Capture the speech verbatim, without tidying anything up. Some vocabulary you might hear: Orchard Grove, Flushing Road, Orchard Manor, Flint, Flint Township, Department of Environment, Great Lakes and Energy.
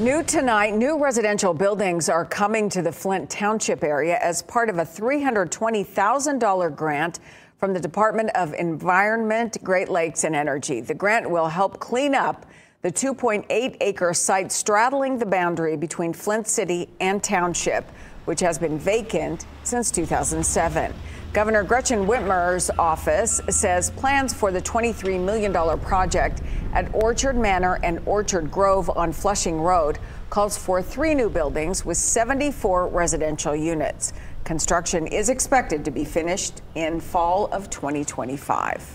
New tonight, new residential buildings are coming to the Flint Township area as part of a three hundred twenty thousand dollar grant from the Department of Environment, Great Lakes and Energy. The grant will help clean up the two point eight acre site straddling the boundary between Flint City and Township, which has been vacant since two thousand seven. Governor Gretchen Whitmer's office says plans for the twenty-three million dollar project at Orchard Manor and Orchard Grove on Flushing Road calls for three new buildings with seventy-four residential units. Construction is expected to be finished in fall of twenty twenty-five.